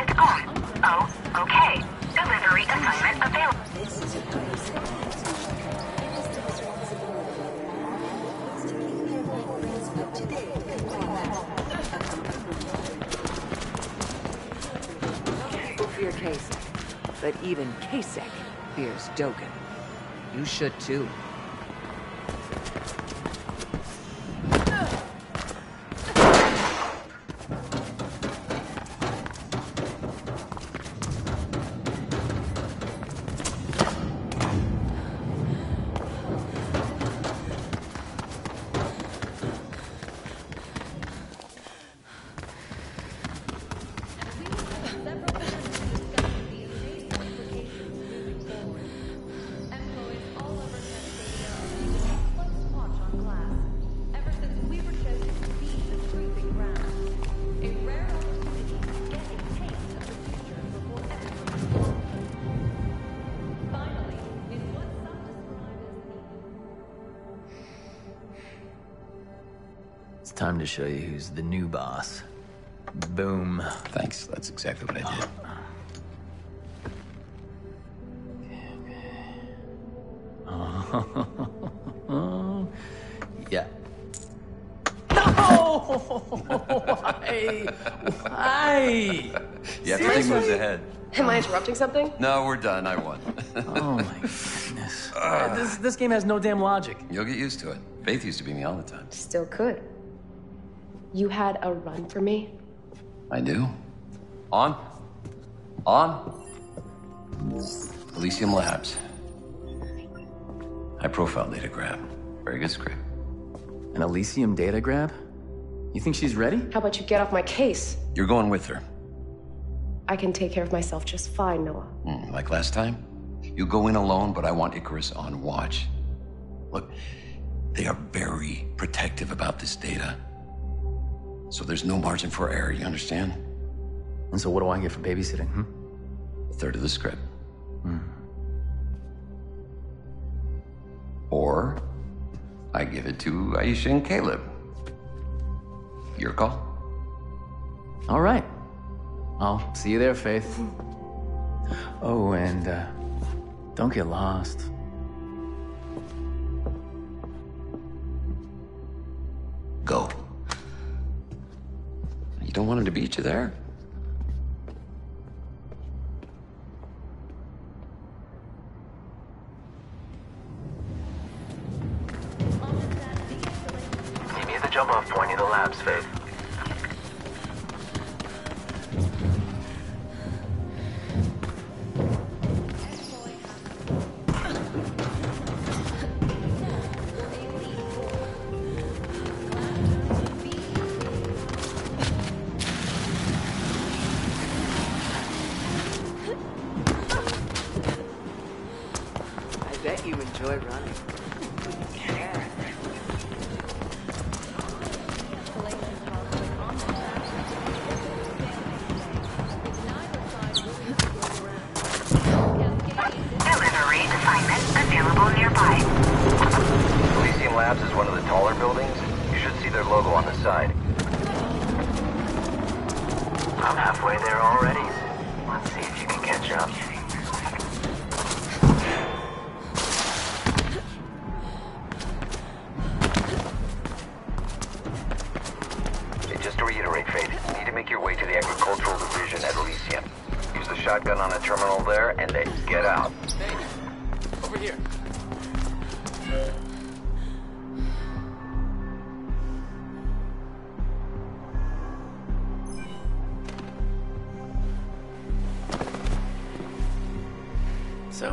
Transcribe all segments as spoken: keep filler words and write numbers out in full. is on. Oh, okay. Delivery assignment available. Over your case. But even KSec fears Dogen. You should too. Time to show you who's the new boss. Boom. Thanks, that's exactly what I did. Oh. Yeah. No! Why? Why? Yeah, everything moves ahead. Am I interrupting something? No, we're done. I won. Oh my goodness. Uh, this, this game has no damn logic. You'll get used to it. Faith used to be me all the time. Still could. You had a run for me? I do. On. On. Elysium Labs. High profile data grab. Very good script. An Elysium data grab? You think she's ready? How about you get off my case? You're going with her. I can take care of myself just fine, Noah. Mm, like last time? You go in alone, but I want Icarus on watch. Look, they are very protective about this data. So there's no margin for error, you understand? And so what do I get for babysitting, hmm? A third of the script. Hmm. Or I give it to Aisha and Caleb. Your call. All right. I'll see you there, Faith. Oh, and uh, don't get lost. Go. You don't want him to beat you there. Meet me at the jump-off point in the labs, Faith.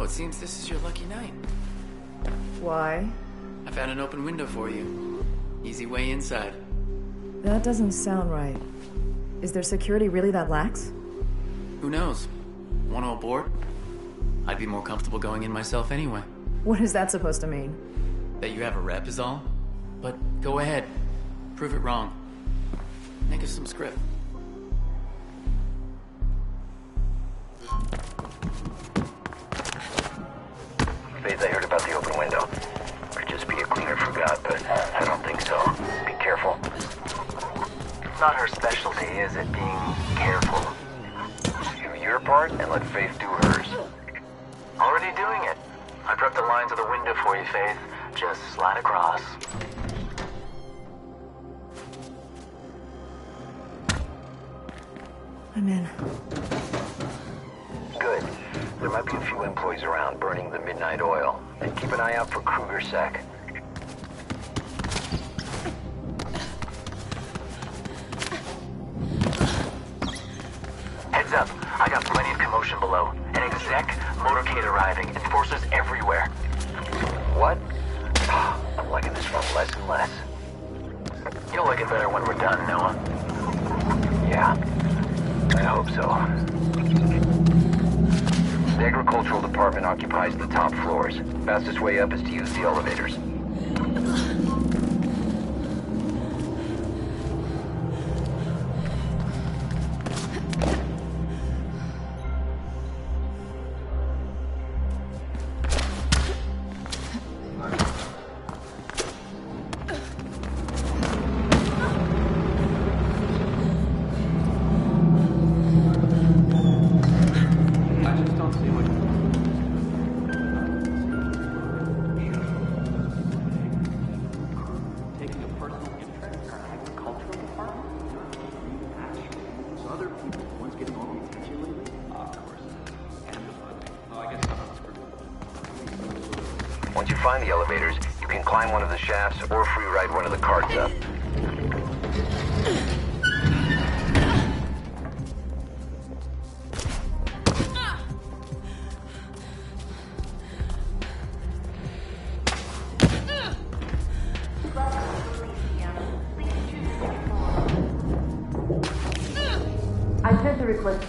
Seems this is your lucky night. Why? I found an open window for you. Easy way inside. That doesn't sound right. Is their security really that lax? Who knows? Want to abort? I'd be more comfortable going in myself anyway. What is that supposed to mean? That you have a rep is all? But go ahead. Prove it wrong. Make us some script. Not her specialty, is it, being careful? part and let Faith do hers. Already doing it. I prepped the lines of the window for you, Faith. Just slide across. I'm in. Good. There might be a few employees around burning the midnight oil. And keep an eye out for KrugerSec. Heads up. I got plenty of commotion below. An exec motorcade arriving. Enforcers everywhere. What? I'm liking this one less and less. You'll like it better when we're done, Noah. Yeah. I hope so. The agricultural department occupies the top floors. Fastest way up is to use the elevators.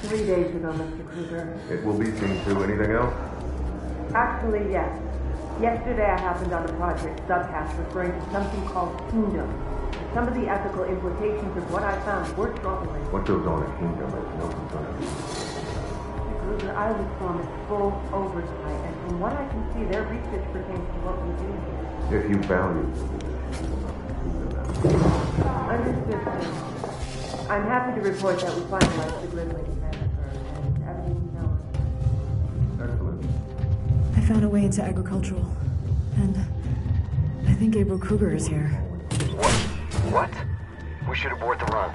Three days ago, Mister Kruger. It will be seen to. Anything else? Actually, yes. Yesterday I happened on a project subcast referring to something called kingdom. Some of the ethical implications of what I found were troubling. What goes on in kingdom is no concern. Mister Kruger, I was on its full oversight, and from what I can see, their research pertains to what we do here. If you value it. Understood, sir. I'm happy to report that we finalized the Gridware. I found a way into agricultural, and I think Gabriel Kruger is here. What? What? We should abort the run.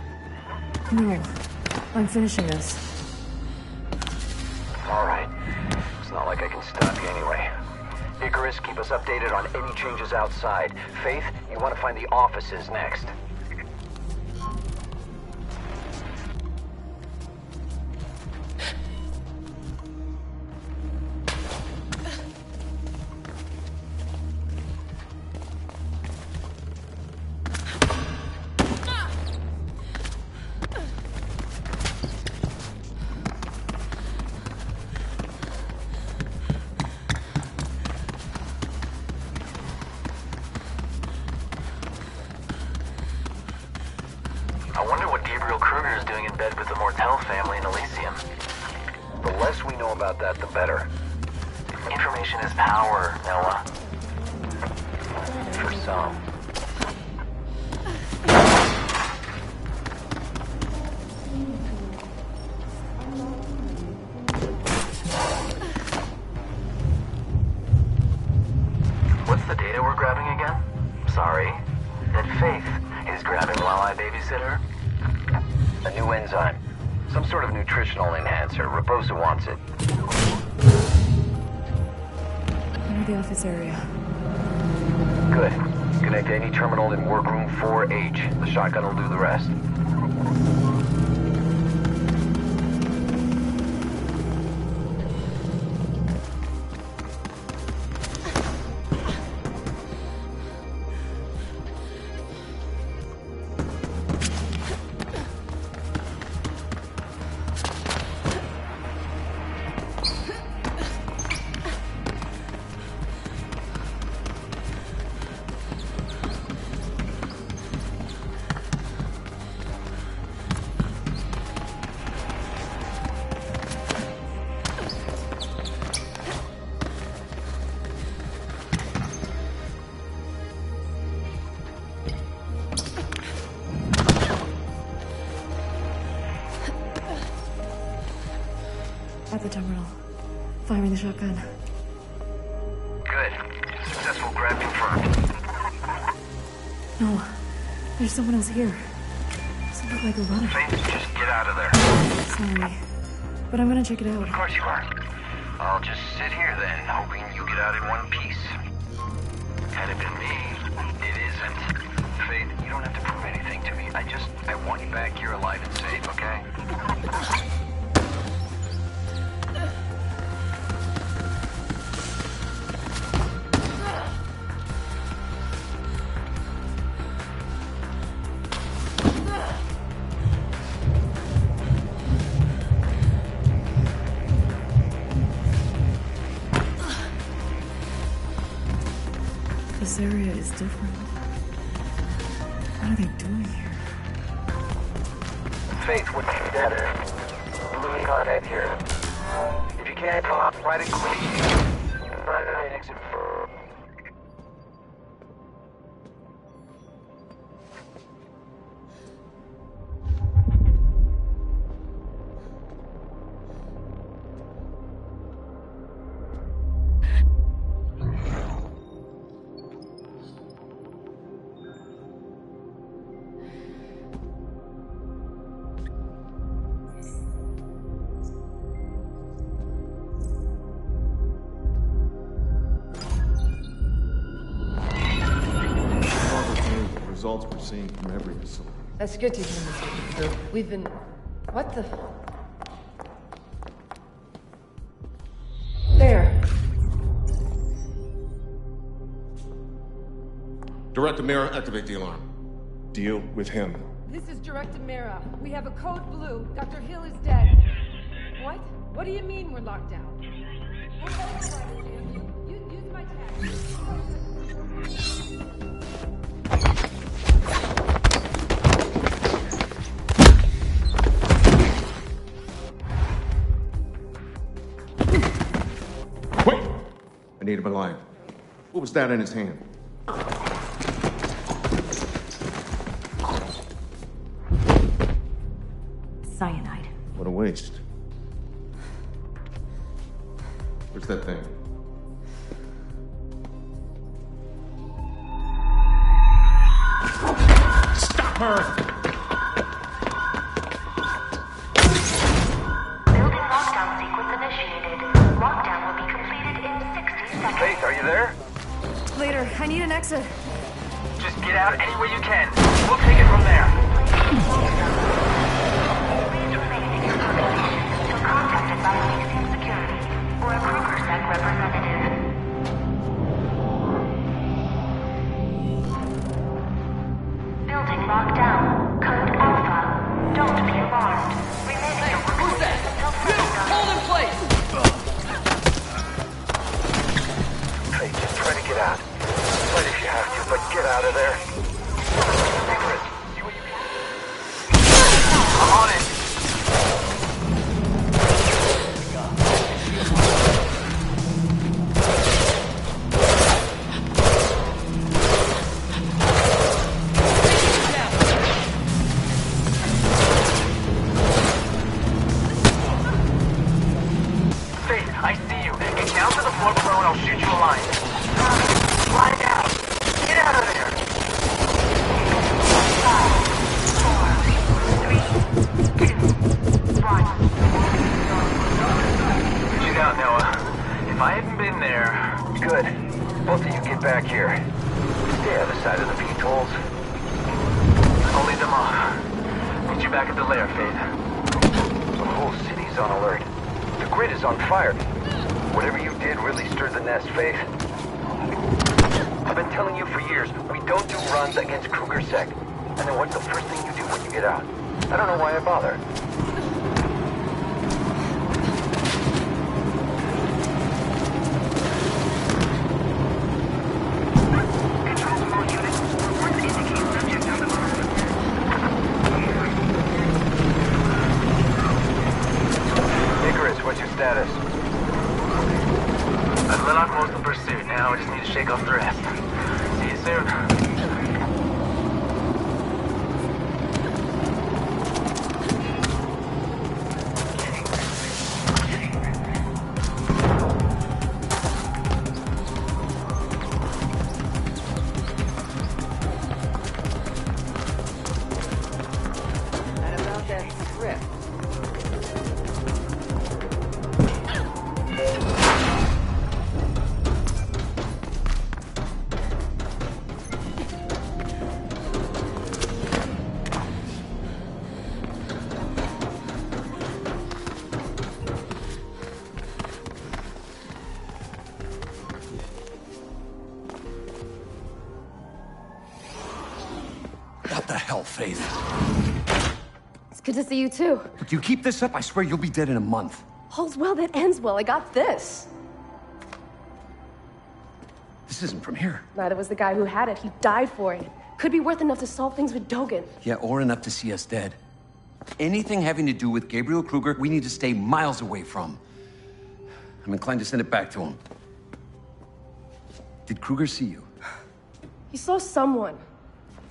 No, I'm finishing this. All right. It's not like I can stop you anyway. Icarus, keep us updated on any changes outside. Faith, you want to find the offices next. At the terminal. Firing the shotgun. Good. Successful grab confirmed. No. There's someone else here. Something like a runner. Just get out of there. Sorry. But I'm gonna check it out. Of course you are. I'll just sit here then, hoping you get out in one piece. Had it been me, it isn't. Faith, you don't have to prove anything to me. I just, I want you back here alive and safe, okay? This area is different. What are they doing here? Faith would be better. Losing contact here. If you can't pop, try to clean. Find an exit. From every facility. That's good to hear, Mister Kruger. We've been... What the... There. Director Mira, activate the alarm. Deal with him. This is Director Mira. We have a code blue. Doctor Hill is dead. What? What do you mean we're locked down? You, you, use my tag. I need him alive. What was that in his hand? Cyanide. What a waste. Where's that thing? Stop her! I need an exit. Just get out any way you can. We'll take it from there. Please remain in your position until contacted by Elysium Security or a KrugerSec representative. Building locked down. Code Alpha. Don't be alarmed. Remain in your position until further. Hold in place! Hey, just try to get out. If you have to, but get out of there. Icarus, see what you can do. I'm on it. Faith, I see you. Get down to the floor below and I'll shoot you a line. Both of you get back here. Stay on the side of the P-tolls. I'll lead them on. Meet you back at the lair, Faith. The whole city's on alert. The grid is on fire. Whatever you did really stirred the nest, Faith. I've been telling you for years, we don't do runs against KrugerSec. And then what's the first thing you do when you get out? I don't know why I bother. faith. It's good to see you too. Look, you keep this up, I swear you'll be dead in a month. All's well that ends well. I got this. This isn't from here. Neither was the guy who had it. He died for it. Could be worth enough to solve things with Dogen. Yeah, or enough to see us dead. Anything having to do with Gabriel Kruger, we need to stay miles away from. I'm inclined to send it back to him. Did Kruger see you? He saw someone.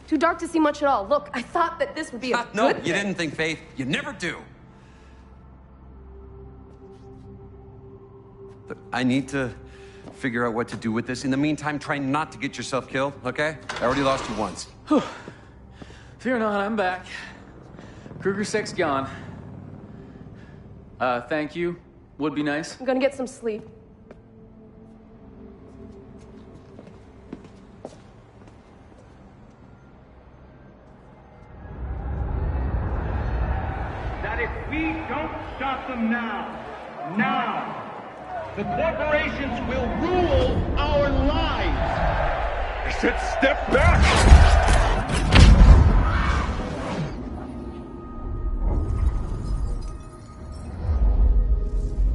Too dark to see much at all. Look, I thought that this would be a no, good you didn't think, Faith. You never do. But I need to figure out what to do with this. In the meantime, try not to get yourself killed, okay? I already lost you once. Fear not, I'm back. KrugerSec's gone. Uh, thank you. Would be nice. I'm gonna get some sleep. That if we don't stop them now, now, the corporations will rule our lives. I said step back!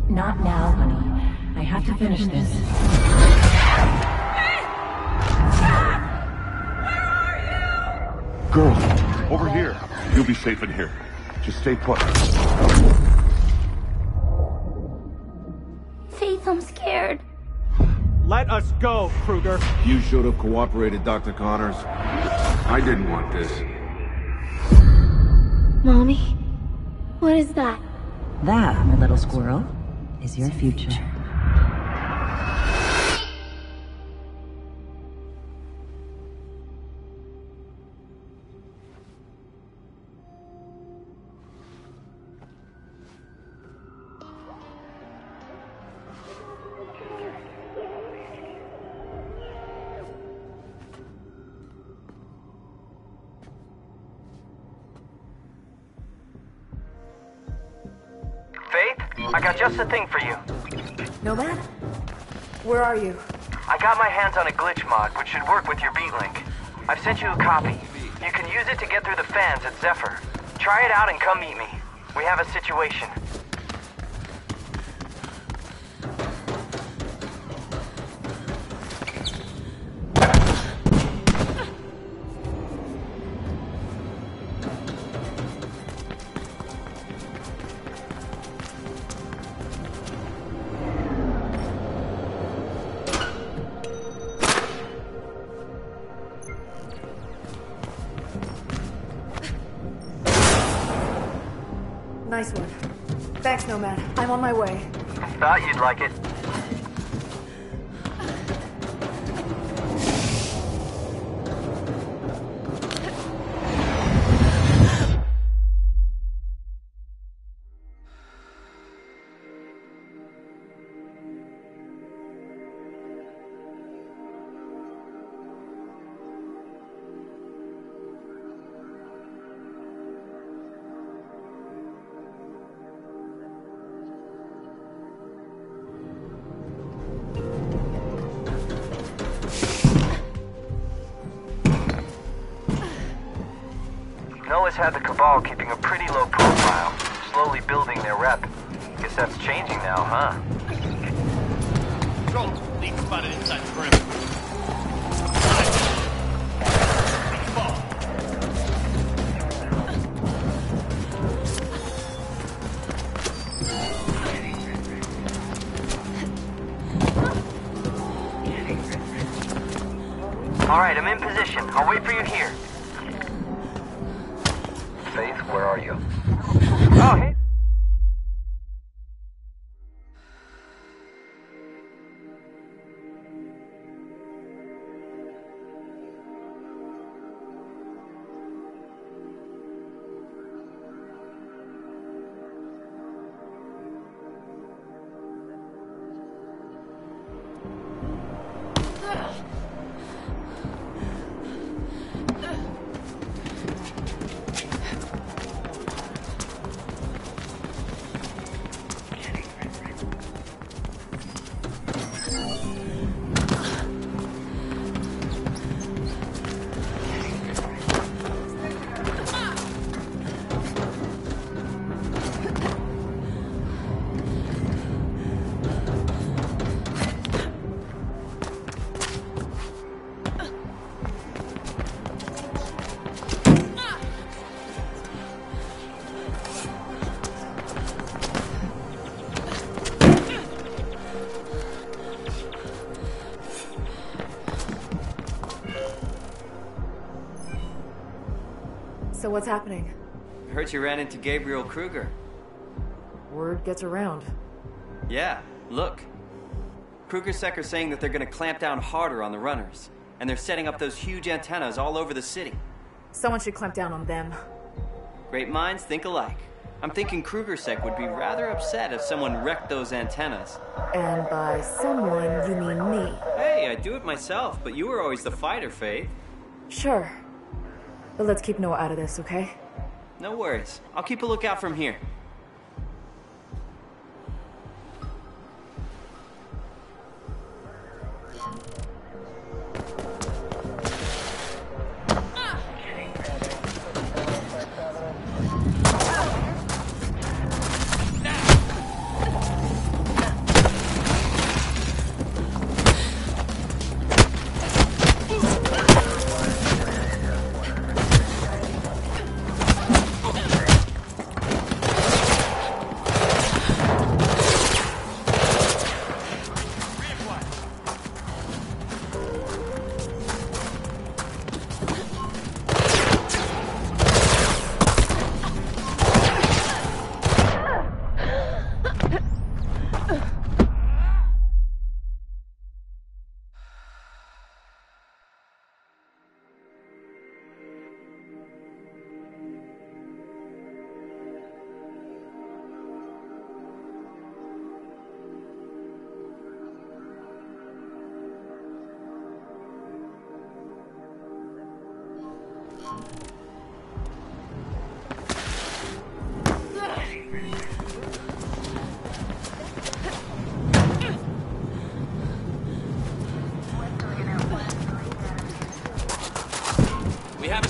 Not now, honey. I have to finish this. Where are you? Girl, over here. You'll be safe in here. Just stay put. I'm scared. Let us go, Kruger. You should have cooperated, Doctor Connors. I didn't want this. Mommy, what is that? That, my little squirrel, is your future. Just a thing for you. Nomad? Where are you? I got my hands on a glitch mod, which should work with your Beatlink. I've sent you a copy. You can use it to get through the fans at Zephyr. Try it out and come meet me. We have a situation. Nice one. Thanks, Nomad. I'm on my way. Thought you'd like it. Had the Cabal keeping a pretty low profile, slowly building their rep. Guess that's changing now, huh? Control, lead spotted inside the perimeter. All right, I'm in position. I'll wait for you here. So what's happening? I heard you ran into Gabriel Kruger. Word gets around. Yeah, look. KrugerSec are saying that they're going to clamp down harder on the runners, and they're setting up those huge antennas all over the city. Someone should clamp down on them. Great minds think alike. I'm thinking KrugerSec would be rather upset if someone wrecked those antennas. And by someone, you mean me. Hey, I do it myself, but you were always the fighter, Faith. Sure. But let's keep Noah out of this, okay? No worries. I'll keep a lookout from here.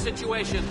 Situation.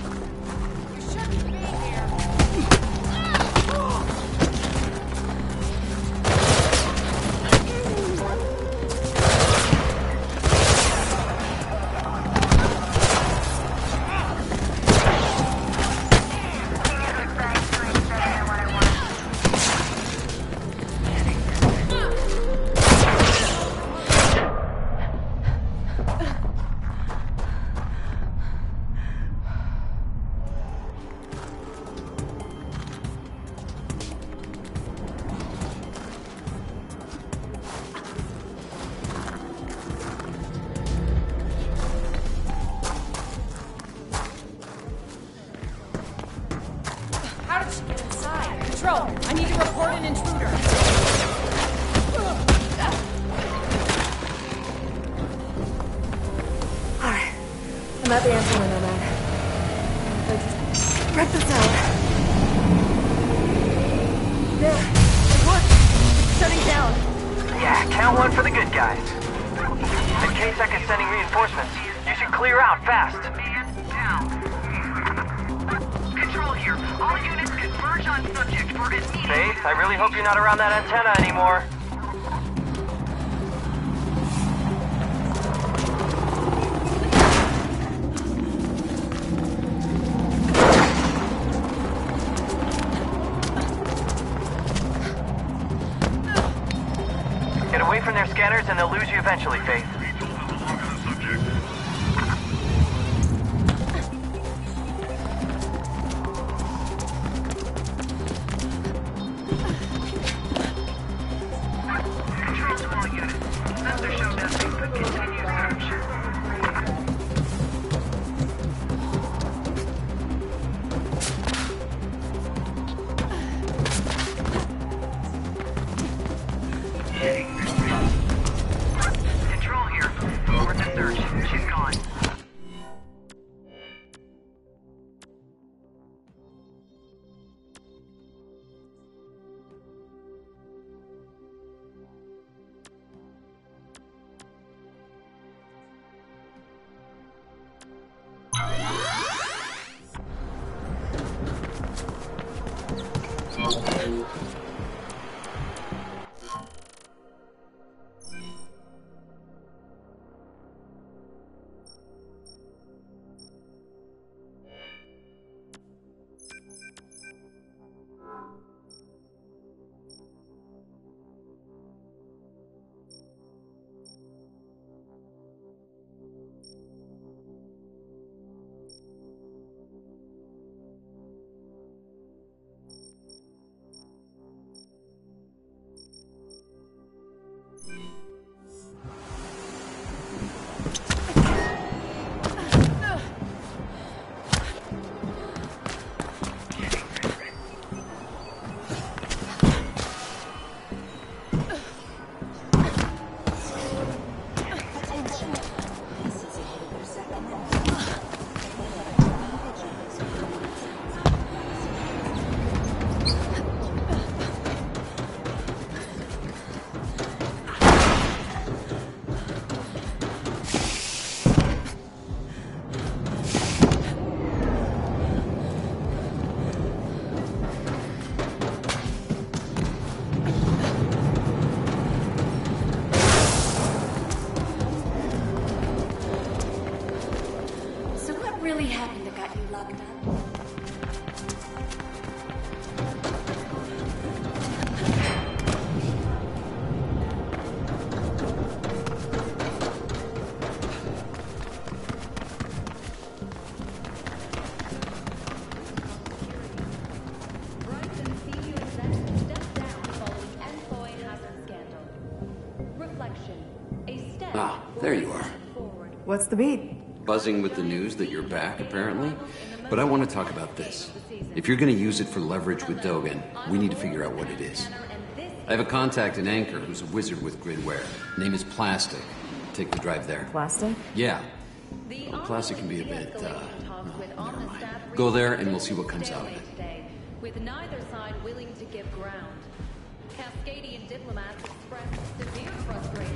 Ah, there you are. What's the beat? Buzzing with the news that you're back, apparently. But I want to talk about this. If you're going to use it for leverage with Dogen, we need to figure out what it is. I have a contact in Anchor who's a wizard with Gridware. Name is Plastic. Take the drive there. Plastic? Yeah. Well, Plastic can be a bit, uh, oh, never mind. Go there and we'll see what comes out of it. With neither side willing to give ground, Cascadian diplomats expressed severe frustration.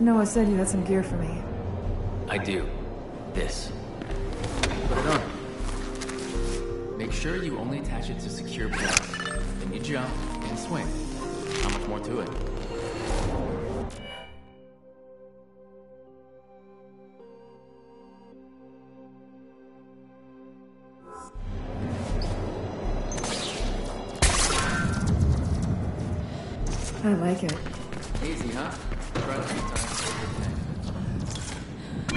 Noah said you had some gear for me. I do. This. Put it on. Make sure you only attach it to secure blocks. Then you jump and swing. How much more to it? I like it. Easy, huh? Try it a few times. As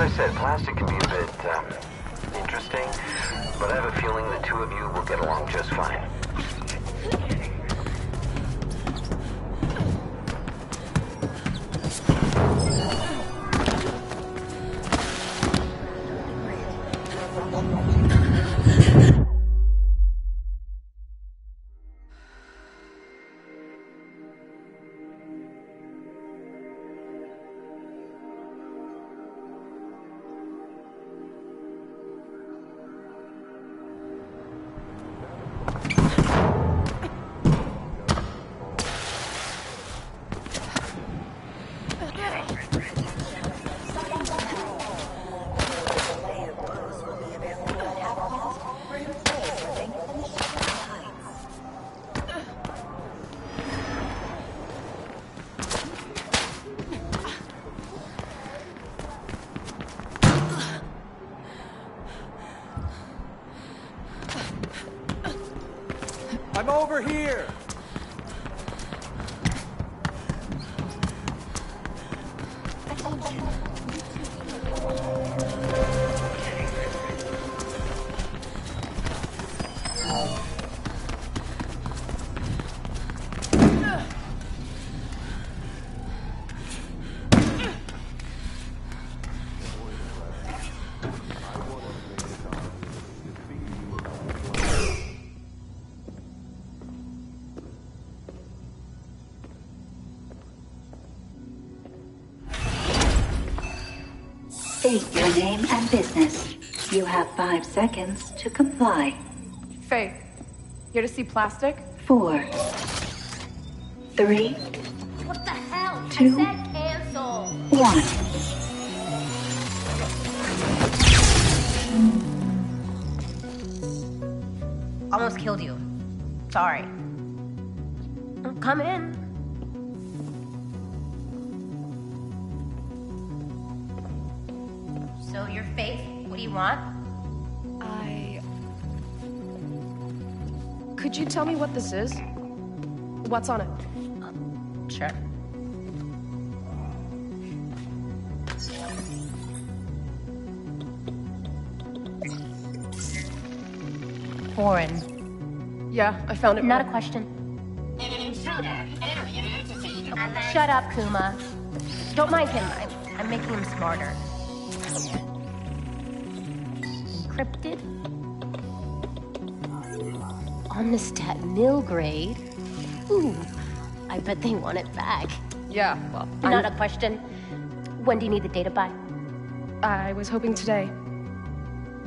I said, Plastic can be a bit, um, interesting, but I have a feeling the two of you will get along just fine. State your name and business. You have five seconds to comply. Faith, here to see Plastic? Four. Three. What the hell? Two. I said cancel. One. Almost killed you. Sorry. Come in. So you're Faith. What do you want? I... Could you tell me what this is? What's on it? Uh, sure. Foreign. Yeah, I found it. Not wrong. A question. An intruder, alien entity. Oh, shut up, Kuma. Don't mind him. I'm, I'm making him smarter. Encrypted. Unstat nil grade. Ooh, I bet they want it back. Yeah, well, not I'm... a question. When do you need the data by? I was hoping today.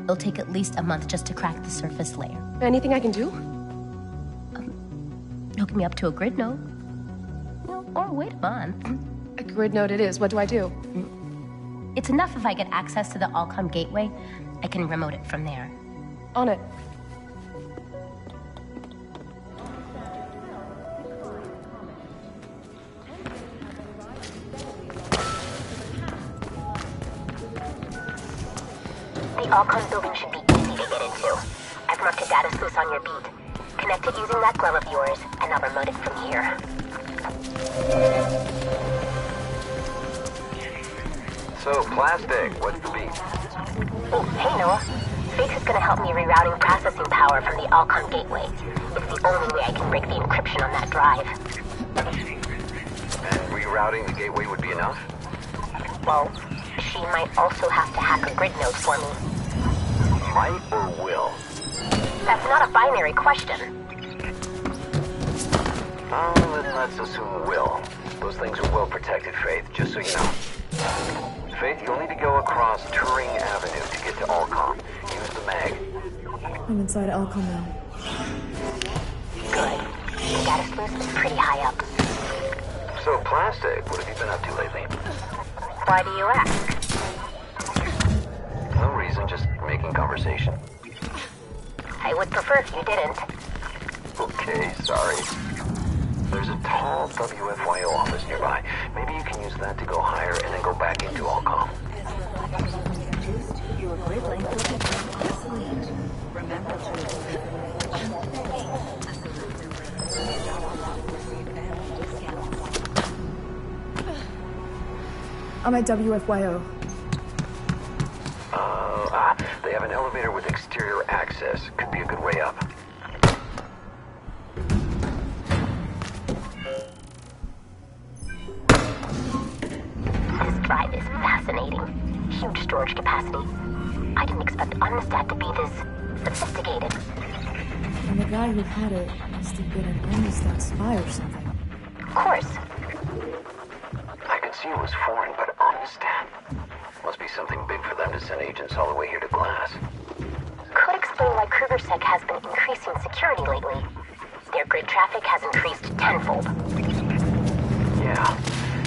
It'll take at least a month just to crack the surface layer. Anything I can do? Um, hook me up to a grid node. Well, or wait a month. A grid node it is. What do I do? It's enough if I get access to the Alcom gateway. I can remote it from there. On it. Alcom building should be easy to get into. I've marked a data sluice on your beat. Connect it using that glove of yours, and I'll remote it from here. So, Plastic, what's the beat? Oh, hey Noah. Faith is gonna help me rerouting processing power from the Alcom gateway. It's the only way I can break the encryption on that drive. And rerouting the gateway would be enough? Well, she might also have to hack a grid node for me. Might or will? That's not a binary question. Oh, then let's assume will. Those things are well protected, Faith, just so you know. Faith, you'll need to go across Turing Avenue to get to Alcom. Use the mag. I'm inside Alcom now. Good. The data sluice is pretty high up. So, Plastic, what have you been up to lately? Why do you ask? No reason, just making conversation. I would prefer if you didn't. Okay, sorry. There's a tall W F Y O office nearby. Maybe you can use that to go higher and then go back into Alcom. I'm at W F Y O. They have an elevator with exterior access. Could be a good way up. This drive is fascinating. Huge storage capacity. I didn't expect Unstat to be this sophisticated. And the guy who had it must have been an Unstat spy or something. Of course. I could see it was foreign, but Unstat... Must be something big for them to send agents all the way here to Glass. Could explain why KrugerSec has been increasing security lately. Their grid traffic has increased tenfold. Yeah.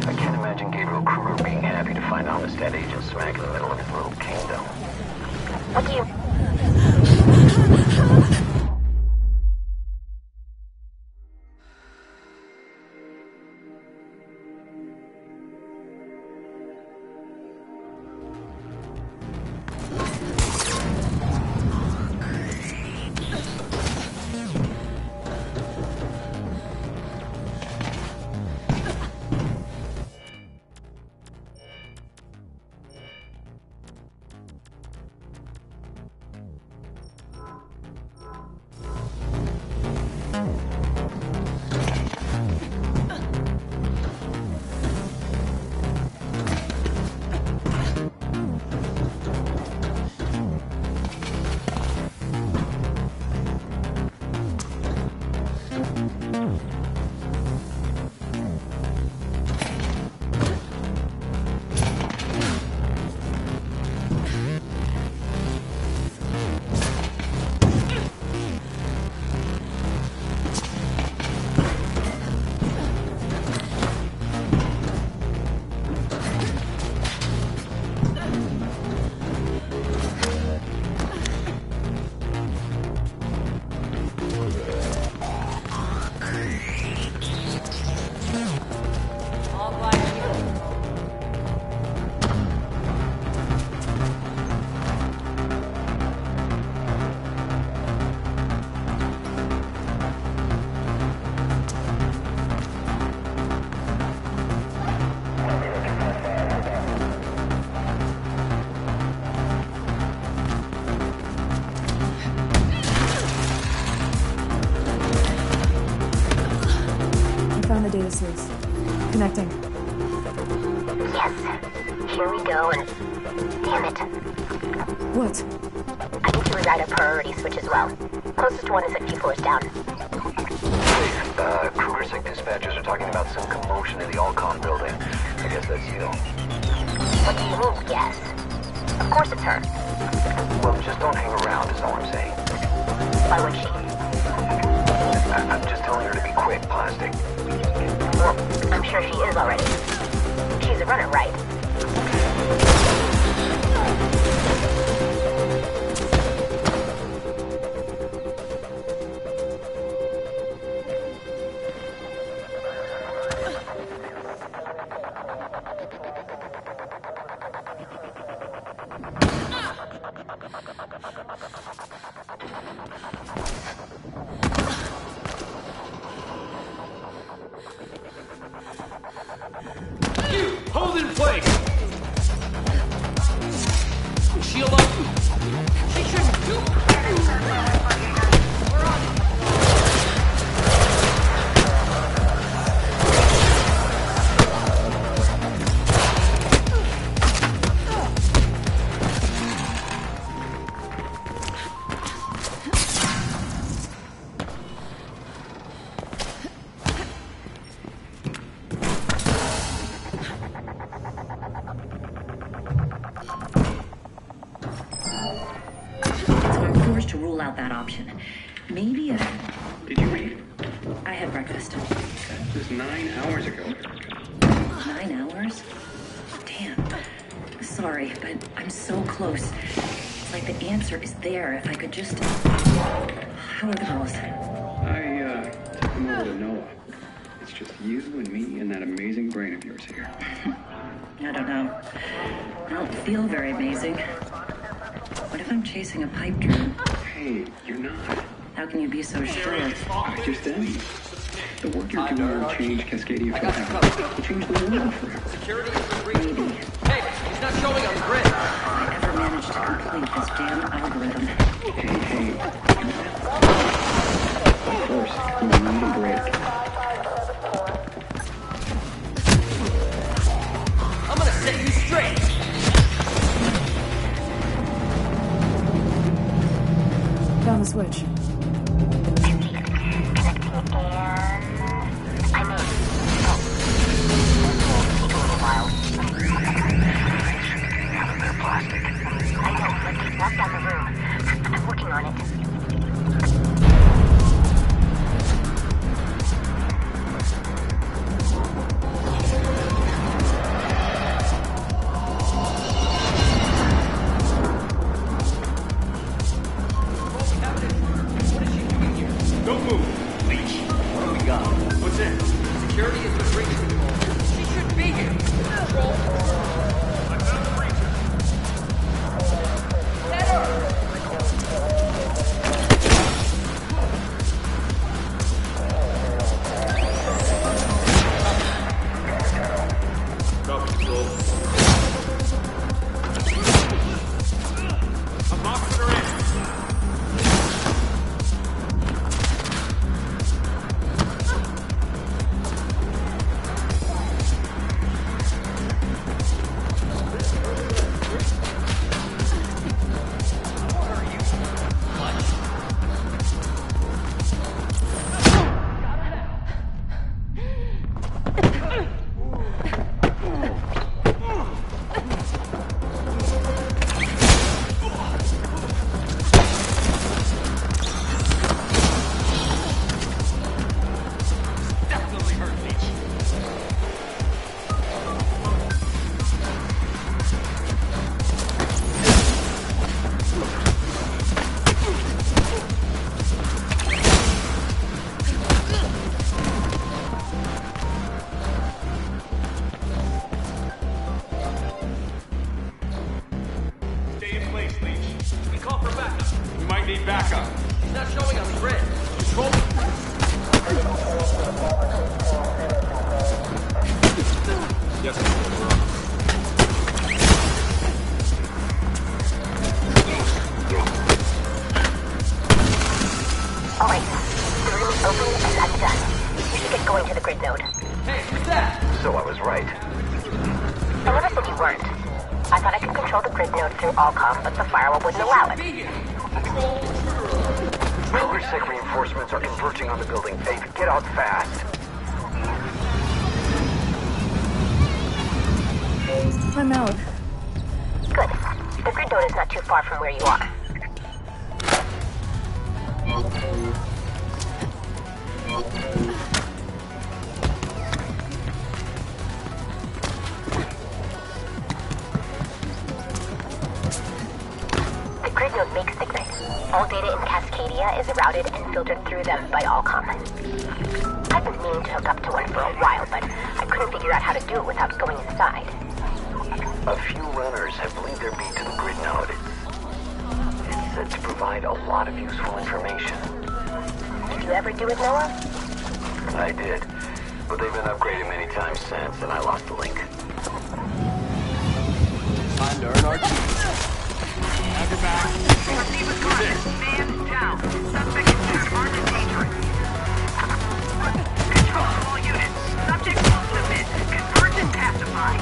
I can't imagine Gabriel Kruger being happy to find Unstat agents smack in the middle of his little kingdom. What do connecting. Yes. Here we go, and damn it. What? I need to reside at priority switch as well. Closest one is at G floors down. Uh, KrugerSec dispatchers are talking about some commotion in the Alcom building. I guess that's you. What do you mean, guess? Of course it's her. Well, just don't hang around is all I'm saying. Why would she? I I'm just telling her to be quick, Plastic. Well, I'm sure she is already. She's a runner, right? A pipe dream. Hey, you're not. How can you be so sure? I just am. The work you're doing will change Cascadia forever. It'll change the world forever. Security has been reached. Maybe. Hey, he's not showing on the grid. I ever managed to complete this damn algorithm. Hey, hey. Of course, you need a break. I'm gonna set you straight. Found the switch. Connecting and... I'm in. Oh. It's going to take a little while. I should be getting out of there, Plastic. I know, but just walk down the room. I'm working on it. So right. I never said you weren't. I thought I could control the grid node through Alcom, but the firewall wouldn't allow it. KrugerSec reinforcements are converging on the building. Dave, get out fast. I'm out. Good. The grid node is not too far from where you are. The grid node makes the grid. All data in Cascadia is routed and filtered through them by Alcom. I've been meaning to hook up to one for a while, but I couldn't figure out how to do it without going inside. A few runners have linked their beat to the grid node. It's said to provide a lot of useful information. Did you ever do it, Noah? I did, but they've been upgraded many times since, and I lost the link. Time to earn our keys. Have your back. Proceed with caution. Stand down. Suspect is too armed and dangerous. Control to all units. Subject will submit. Converge and pacify.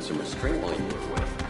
and some restraint while you were away.